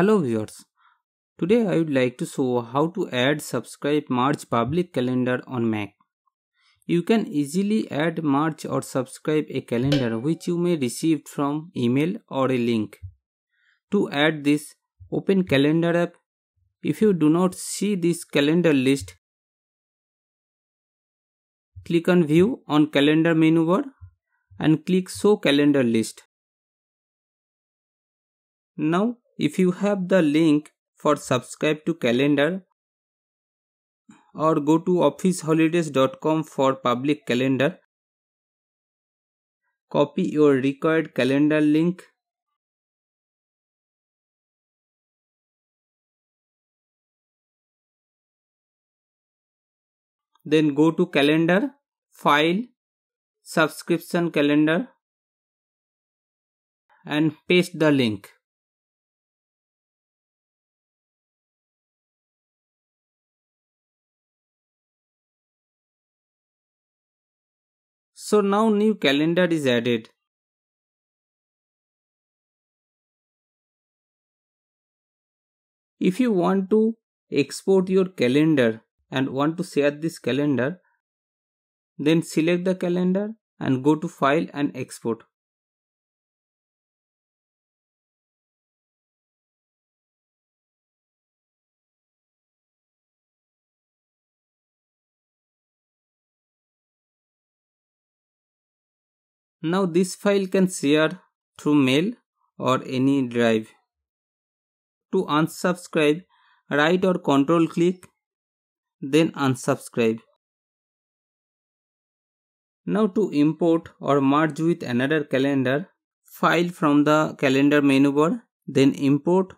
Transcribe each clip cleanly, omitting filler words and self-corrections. Hello viewers, today I would like to show how to add subscribe March public calendar on Mac. You can easily add March or subscribe a calendar which you may receive from email or a link. To add this, open Calendar app. If you do not see this calendar list, click on View on Calendar menu bar and click Show Calendar List. Now, if you have the link for subscribe to calendar or go to officeholidays.com for public calendar, copy your required calendar link . Then go to Calendar, File, Subscription Calendar and paste the link. So now new calendar is added. If you want to export your calendar and want to share this calendar, then select the calendar and go to File and Export. Now this file can share through mail or any drive. To unsubscribe, right or control click, then unsubscribe. Now to import or merge with another calendar, file from the calendar menu bar, then import,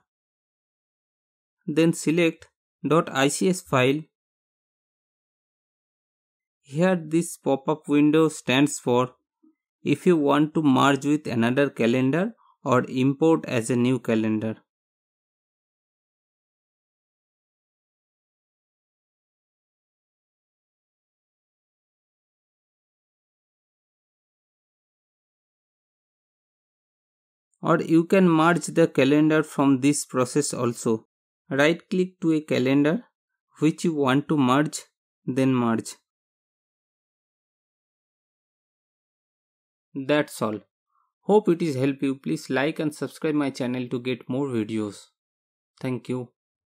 then select .ics file. Here this pop-up window stands for if you want to merge with another calendar or import as a new calendar. Or you can merge the calendar from this process also. Right click to a calendar which you want to merge, then merge. That's all. Hope it is helpful you. Please like and subscribe my channel to get more videos. Thank you.